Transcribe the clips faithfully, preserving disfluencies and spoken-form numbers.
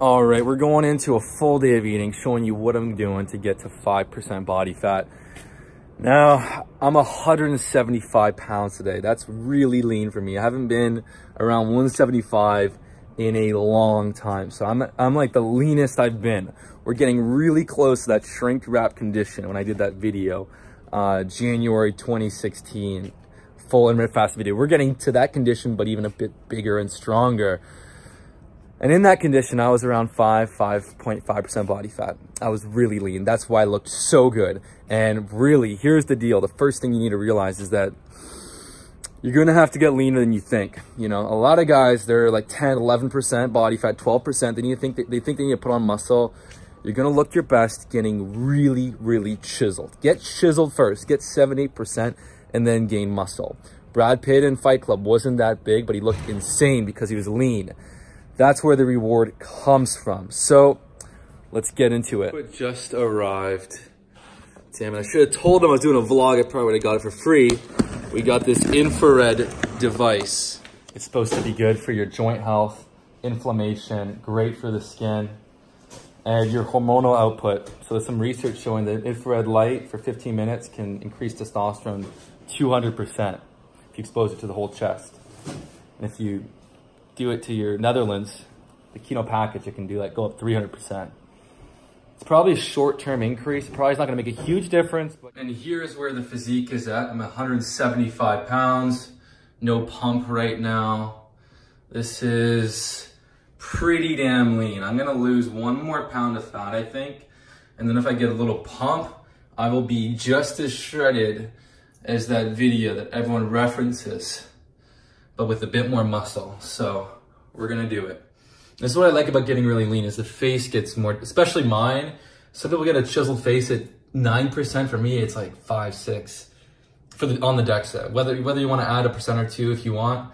All right, we're going into a full day of eating, showing you what I'm doing to get to five percent body fat. Now, I'm one hundred seventy-five pounds today. That's really lean for me. I haven't been around one seventy-five in a long time. So I'm, I'm like the leanest I've been. We're getting really close to that shrink wrap condition when I did that video, uh, January twenty sixteen, full intermittent fast video. We're getting to that condition, but even a bit bigger and stronger. And in that condition, I was around five, five point five percent body fat. I was really lean. That's why I looked so good. And really, here's the deal. The first thing you need to realize is that you're going to have to get leaner than you think. You know, a lot of guys, they're like ten, eleven percent body fat, twelve percent. They need to think that they think they need to put on muscle. You're going to look your best getting really, really chiseled. Get chiseled first. Get seven, eight percent and then gain muscle. Brad Pitt in Fight Club wasn't that big, but he looked insane because he was lean. That's where the reward comes from. So let's get into it. It just arrived. Damn it, I should have told them I was doing a vlog. I probably would have got it for free. We got this infrared device. It's supposed to be good for your joint health, inflammation, great for the skin, and your hormonal output. So there's some research showing that infrared light for fifteen minutes can increase testosterone two hundred percent if you expose it to the whole chest. And if you do it to your Netherlands, the Kino package, it can do like go up three hundred percent. It's probably a short-term increase. It probably is not gonna make a huge difference. But... and here's where the physique is at. I'm one hundred seventy-five pounds, no pump right now. This is pretty damn lean. I'm gonna lose one more pound of fat, I think. And then if I get a little pump, I will be just as shredded as that video that everyone references, but with a bit more muscle. So we're gonna do it. This is what I like about getting really lean, is the face gets more, especially mine. Some people get a chiseled face at nine percent. For me, it's like five, six for the, on the DEXA. Whether, whether you wanna add a percent or two if you want.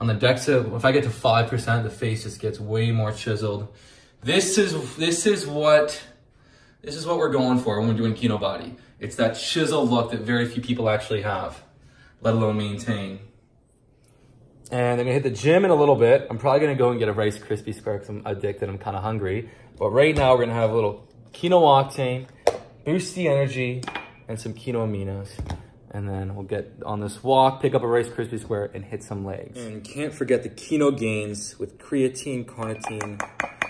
On the DEXA, if I get to five percent, the face just gets way more chiseled. This is, this is what, this is what we're going for when we're doing Kino Body. It's that chiseled look that very few people actually have, let alone maintain. And I'm gonna hit the gym in a little bit. I'm probably gonna go and get a Rice Krispie Square because I'm addicted, I'm kinda hungry. But right now we're gonna have a little Kino Octane, boost the energy, and some Kino Aminos. And then we'll get on this walk, pick up a Rice Krispie Square, and hit some legs. And can't forget the Kino gains with creatine, carnitine,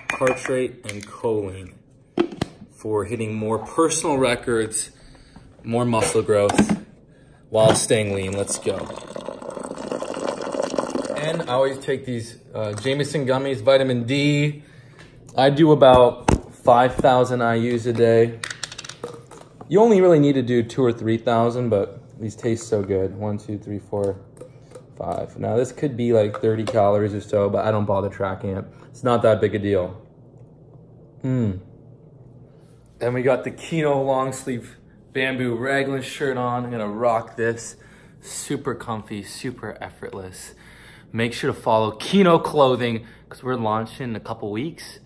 tartrate, and choline for hitting more personal records, more muscle growth, while staying lean. Let's go. I always take these uh, Jamieson gummies, vitamin D. I do about five thousand I U's a day. You only really need to do two or three thousand, but these taste so good. One, two, three, four, five. Now this could be like thirty calories or so, but I don't bother tracking it. It's not that big a deal. Mm. Then we got the Kino long sleeve bamboo raglan shirt on. I'm gonna rock this. Super comfy, super effortless. Make sure to follow Kino Clothing because we're launching in a couple weeks.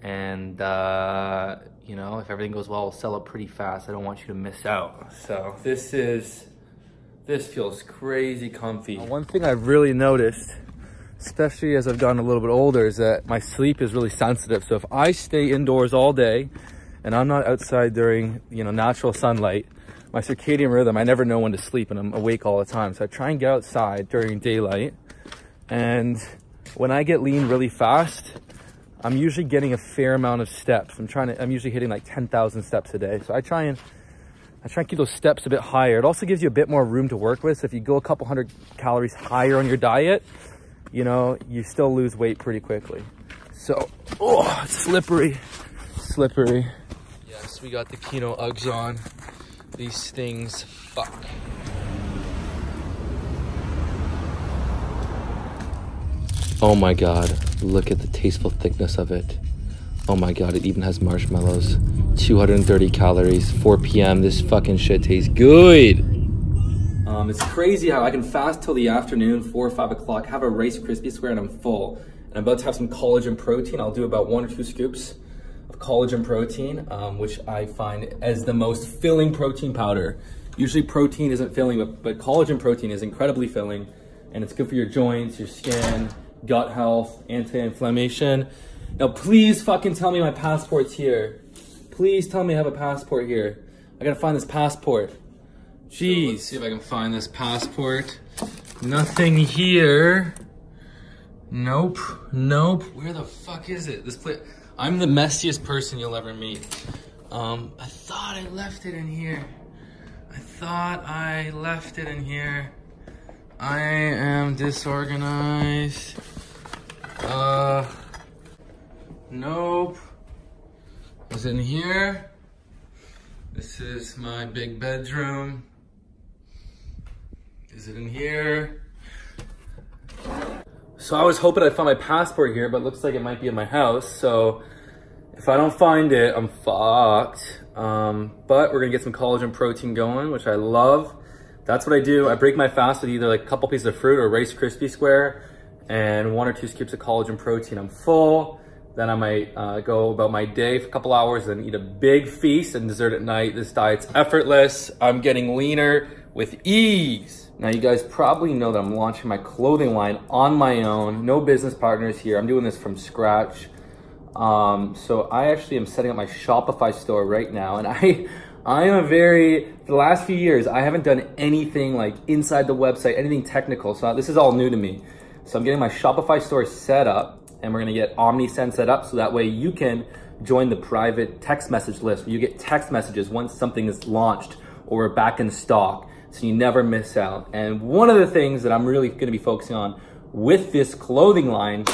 And, uh, you know, if everything goes well, we'll sell it pretty fast. I don't want you to miss out. So this is, this feels crazy comfy. One thing I've really noticed, especially as I've gotten a little bit older, is that my sleep is really sensitive. So if I stay indoors all day and I'm not outside during, you know, natural sunlight, my circadian rhythm, I never know when to sleep and I'm awake all the time. So I try and get outside during daylight. And when I get lean really fast, I'm usually getting a fair amount of steps. I'm trying to, I'm usually hitting like ten thousand steps a day. So I try and, I try and keep those steps a bit higher. It also gives you a bit more room to work with. So if you go a couple hundred calories higher on your diet, you know, you still lose weight pretty quickly. So, oh, it's slippery, slippery. Yes, we got the Kino Uggs on. These things, fuck. Oh my God, look at the tasteful thickness of it. Oh my God, it even has marshmallows. two hundred thirty calories, four P M This fucking shit tastes good. Um, it's crazy how I can fast till the afternoon, four or five o'clock, have a Rice Krispie Square and I'm full. And I'm about to have some collagen protein. I'll do about one or two scoops of collagen protein, um, which I find as the most filling protein powder. Usually protein isn't filling, but, but collagen protein is incredibly filling and it's good for your joints, your skin, gut health, anti-inflammation, Now please fucking tell me my passport's here. Please tell me I have a passport here. I gotta find this passport. Jeez. So let's see if I can find this passport. Nothing here. Nope. Nope. Where the fuck is it? This place. I'm the messiest person you'll ever meet. Um, I thought I left it in here. I thought I left it in here. I am disorganized. Uh, nope. It's in here. This is my big bedroom. Is it in here? So I was hoping I'd find my passport here, but it looks like it might be in my house. So if I don't find it, I'm fucked. Um, but we're gonna get some collagen protein going, which I love. That's what I do. I break my fast with either like a couple pieces of fruit or Rice Krispie square and one or two scoops of collagen protein. I'm full. Then I might uh, go about my day for a couple hours and eat a big feast and dessert at night. This diet's effortless. I'm getting leaner with ease. Now you guys probably know that I'm launching my clothing line on my own. No business partners here. I'm doing this from scratch. Um, so I actually am setting up my Shopify store right now. And I I am a very, for the last few years, I haven't done anything like inside the website, anything technical. So this is all new to me. So I'm getting my Shopify store set up and we're gonna get OmniSend set up so that way you can join the private text message list. You get text messages once something is launched or back in stock. So you never miss out. And one of the things that I'm really gonna be focusing on with this clothing line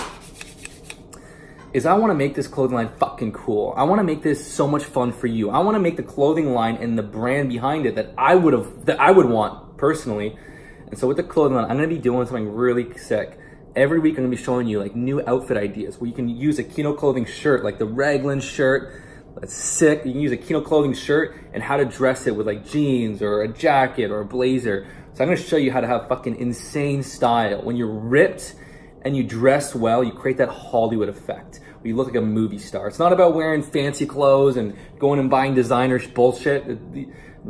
is I wanna make this clothing line fucking cool. I wanna make this so much fun for you. I wanna make the clothing line and the brand behind it that I would have, that I would want personally. And so with the clothing line, I'm gonna be doing something really sick. Every week I'm gonna be showing you like new outfit ideas where you can use a Kino Clothing shirt, like the raglan shirt. That's sick. You can use a Kino Clothing shirt and how to dress it with like jeans or a jacket or a blazer. So I'm going to show you how to have fucking insane style. When you're ripped and you dress well, you create that Hollywood effect where you look like a movie star. It's not about wearing fancy clothes and going and buying designer bullshit.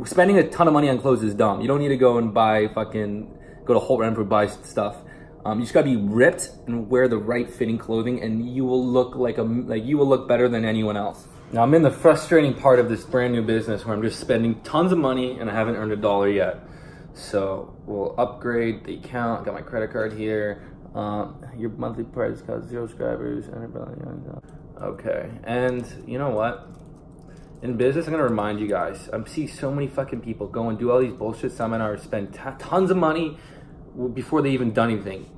Spending a ton of money on clothes is dumb. You don't need to go and buy fucking, go to Holt Renfrew, buy stuff. Um, you just gotta be ripped and wear the right fitting clothing and you will look like a, like you will look better than anyone else. Now I'm in the frustrating part of this brand new business where I'm just spending tons of money and I haven't earned a dollar yet. So we'll upgrade the account. Got my credit card here. Um, your monthly price costs zero subscribers. Okay, and you know what? In business, I'm gonna remind you guys. I'm seeing so many fucking people go and do all these bullshit seminars, spend t tons of money before they even done anything.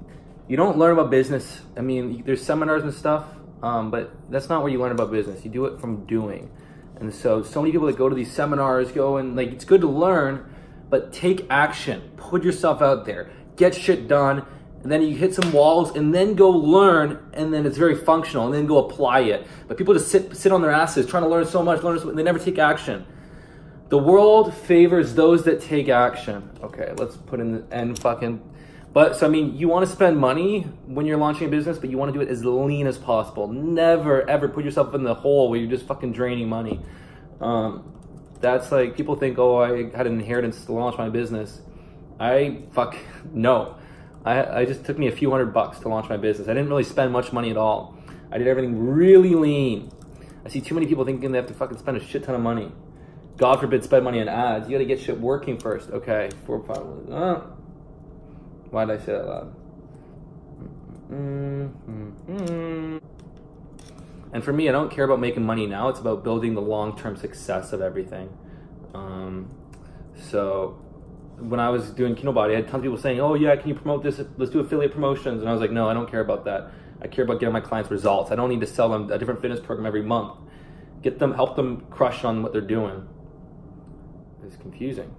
You don't learn about business. I mean, there's seminars and stuff. Um, but that's not where you learn about business. You do it from doing. And so, so many people that go to these seminars go and like, it's good to learn, but take action, put yourself out there, get shit done. And then you hit some walls and then go learn. And then it's very functional and then go apply it. But people just sit, sit on their asses trying to learn so much, learn so much, and they never take action. The world favors those that take action. Okay. Let's put in the end fucking. But, so, I mean, you want to spend money when you're launching a business, but you want to do it as lean as possible. Never, ever put yourself in the hole where you're just fucking draining money. Um, that's like, people think, oh, I had an inheritance to launch my business. I, fuck, no. I, I just took me a few hundred bucks to launch my business. I didn't really spend much money at all. I did everything really lean. I see too many people thinking they have to fucking spend a shit ton of money. God forbid, spend money on ads. You got to get shit working first. Okay, four, five, one, uh. Why did I say that loud? Mm-hmm. And for me, I don't care about making money now. It's about building the long-term success of everything. Um, so when I was doing Kino Body, I had tons of people saying, oh yeah, can you promote this? Let's do affiliate promotions. And I was like, no, I don't care about that. I care about getting my clients results. I don't need to sell them a different fitness program every month. Get them, help them crush on what they're doing. It's confusing.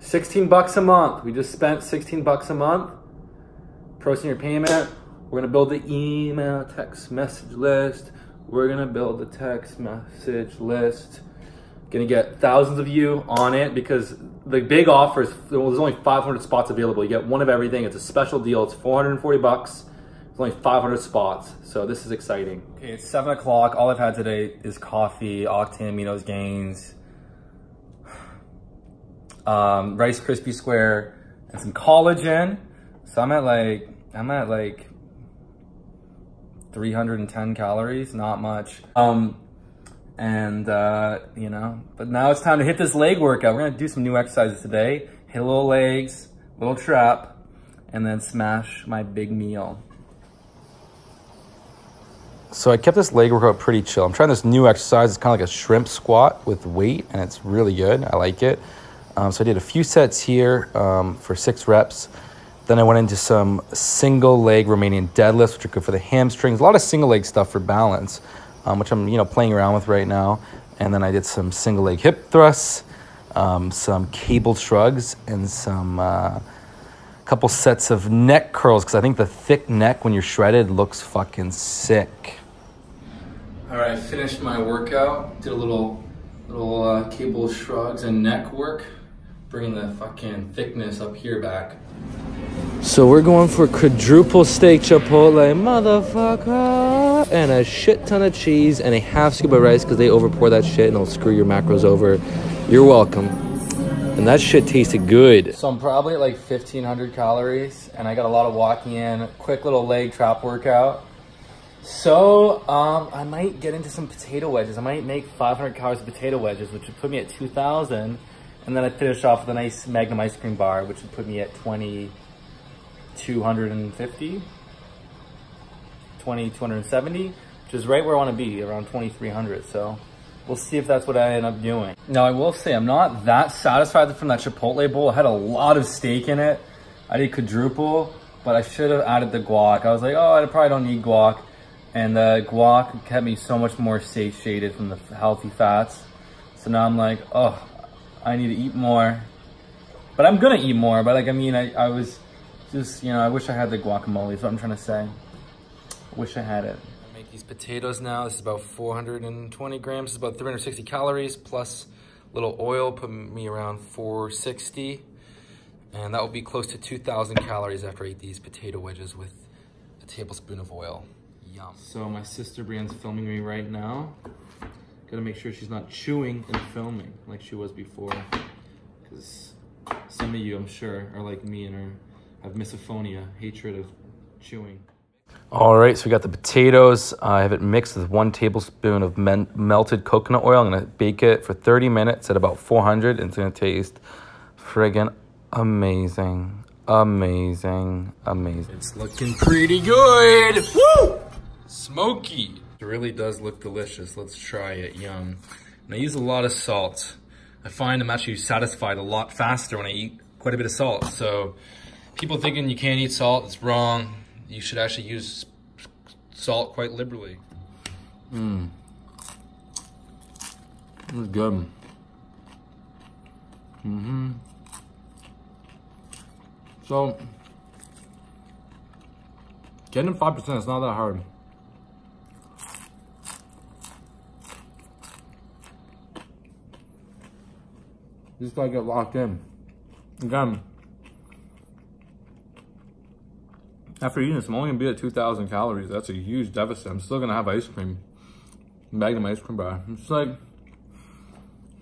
sixteen bucks a month. We just spent sixteen bucks a month. Processing your payment. We're gonna build the email text message list. We're gonna build the text message list. Gonna get thousands of you on it because the big offer is, well, there's only five hundred spots available. You get one of everything. It's a special deal. It's four hundred forty bucks. There's only five hundred spots. So this is exciting. Okay, it's seven o'clock. All I've had today is coffee, Octane, Kino Gains. Um, Rice Krispie Square and some collagen. So I'm at like, I'm at like three hundred ten calories, not much. Um, and, uh, you know, but now it's time to hit this leg workout. We're gonna do some new exercises today. Hit a little legs, little trap, and then smash my big meal. So I kept this leg workout pretty chill. I'm trying this new exercise. It's kind of like a shrimp squat with weight, and it's really good. I like it. Um, so I did a few sets here um, for six reps. Then I went into some single leg Romanian deadlifts, which are good for the hamstrings. A lot of single leg stuff for balance, um, which I'm you know playing around with right now. And then I did some single leg hip thrusts, um, some cable shrugs, and some uh, couple sets of neck curls, because I think the thick neck when you're shredded looks fucking sick. All right, finished my workout. Did a little, little uh, cable shrugs and neck work, bringing the fucking thickness up here back. So we're going for quadruple steak chipotle, motherfucker, and a shit ton of cheese and a half scoop of rice, because they overpour that shit and it'll screw your macros over. You're welcome. And that shit tasted good. So I'm probably at like fifteen hundred calories, and I got a lot of walking in. Quick little leg trap workout. So um, I might get into some potato wedges. I might make five hundred calories of potato wedges, which would put me at two thousand. And then I finish off with a nice Magnum ice cream bar, which would put me at twenty-two fifty, twenty-two seventy, which is right where I want to be, around twenty-three hundred. So we'll see if that's what I end up doing. Now I will say I'm not that satisfied from that Chipotle bowl. It had a lot of steak in it. I did quadruple, but I should have added the guac. I was like, oh, I probably don't need guac. And the guac kept me so much more satiated from the healthy fats. So now I'm like, oh, I need to eat more, but I'm gonna eat more. But like, I mean, I, I was just, you know, I wish I had the guacamole is what I'm trying to say. I wish I had it. I make these potatoes now. This is about four hundred twenty grams. It's about three hundred sixty calories plus a little oil, put me around four sixty. And that will be close to two thousand calories after I eat these potato wedges with a tablespoon of oil. Yum. So my sister Brienne's filming me right now. Gotta make sure she's not chewing and filming like she was before. Because some of you, I'm sure, are like me and are, have misophonia, hatred of chewing. All right, so we got the potatoes. I have it mixed with one tablespoon of melted coconut oil. I'm gonna bake it for thirty minutes at about four hundred, and it's gonna taste friggin' amazing. Amazing, amazing. It's looking pretty good. Woo! Smoky. It really does look delicious. Let's try it. Yum. And I use a lot of salt. I find I'm actually satisfied a lot faster when I eat quite a bit of salt. So people thinking you can't eat salt, it's wrong. You should actually use salt quite liberally. Mmm. This is good. Mm-hmm. So getting five percent is not that hard. Just gotta get locked in. Again, after eating this, I'm only gonna be at two thousand calories. That's a huge deficit. I'm still gonna have ice cream. Magnum ice cream bar. I'm just like,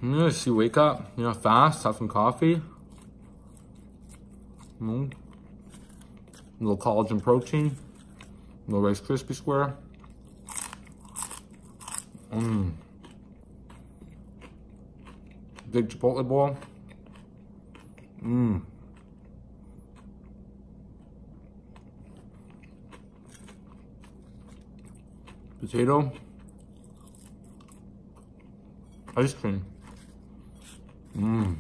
you know, she wake up, you know, fast, have some coffee. Mm. A little collagen protein. A little Rice Krispie square. Mmm. Big Chipotle bowl. Mmm. Potato. Ice cream. Mmm.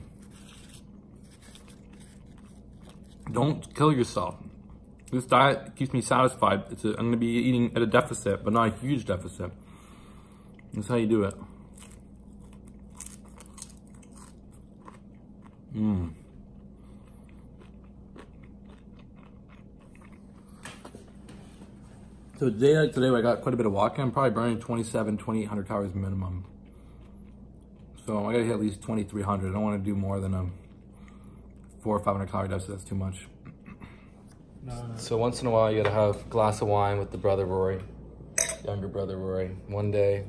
Don't kill yourself. This diet keeps me satisfied. It's a, I'm going to be eating at a deficit, but not a huge deficit. That's how you do it. Mmm. So a day like today, where I got quite a bit of walking, I'm probably burning twenty-seven, twenty-eight hundred calories minimum. So I gotta hit at least twenty-three hundred. I don't want to do more than a four or five hundred calorie deficit. That's too much. No. So once in a while, you gotta have a glass of wine with the brother Rory, younger brother Rory. One day,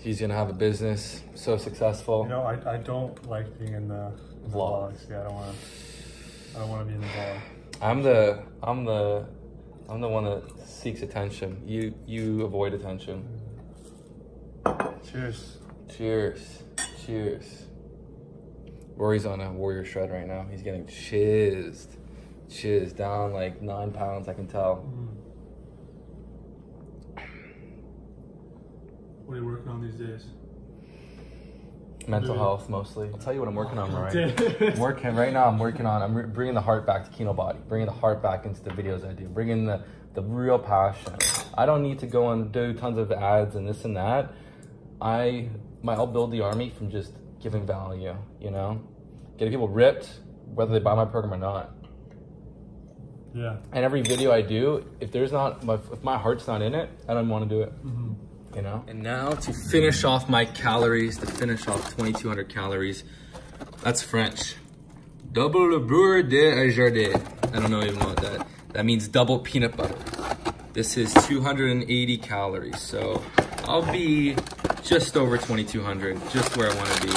he's gonna have a business so successful. You know, I I don't like being in the vlogs. Yeah, I don't want to. I don't want to be in the vlog. I'm the I'm the I'm the one that seeks attention. You you avoid attention. Cheers. Cheers. Cheers. Rory's on a warrior shred right now. He's getting chizzed. Chizzed down like nine pounds, I can tell. Mm. What are you working on these days? Mental Dude. health, mostly. I'll tell you what I'm working on, Rory. I'm working, right now I'm working on, I'm bringing the heart back to Kino Body, bringing the heart back into the videos I do, bringing the, the real passion. I don't need to go and do tons of ads and this and that. I, my, I'll build the army from just giving value, you know? Getting people ripped, whether they buy my program or not. Yeah. And every video I do, if there's not, if my heart's not in it, I don't want to do it. Mm-hmm. You know? And now to finish off my calories, to finish off twenty-two hundred calories, that's French. Double le beurre de jardin. I don't know even what that, that means double peanut butter. This is two hundred eighty calories, so I'll be just over twenty-two hundred, just where I want to be.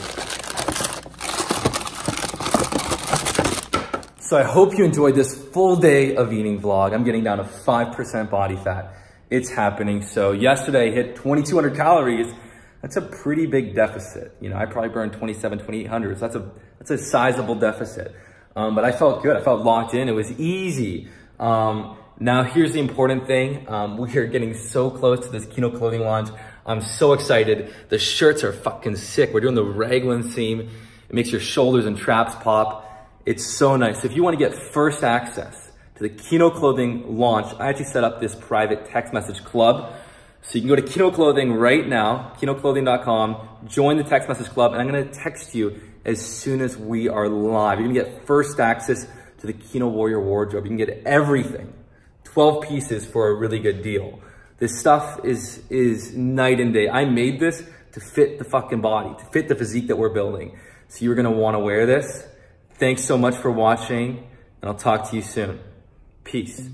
So I hope you enjoyed this full day of eating vlog. I'm getting down to five percent body fat. It's happening. So yesterday I hit twenty-two hundred calories. That's a pretty big deficit. You know, I probably burned twenty-seven, twenty-eight hundred. So that's a, that's a sizable deficit. Um, but I felt good. I felt locked in. It was easy. Um, now here's the important thing. Um, we are getting so close to this Kino clothing launch. I'm so excited. The shirts are fucking sick. We're doing the raglan seam. It makes your shoulders and traps pop. It's so nice. If you want to get first access to the Kino Clothing launch, I actually set up this private text message club. So you can go to Kino Clothing right now, kino clothing dot com, join the text message club, and I'm gonna text you as soon as we are live. You're gonna get first access to the Kino Warrior wardrobe. You can get everything, twelve pieces for a really good deal. This stuff is, is night and day. I made this to fit the fucking body, to fit the physique that we're building. So you're gonna wanna wear this. Thanks so much for watching, and I'll talk to you soon. Peace.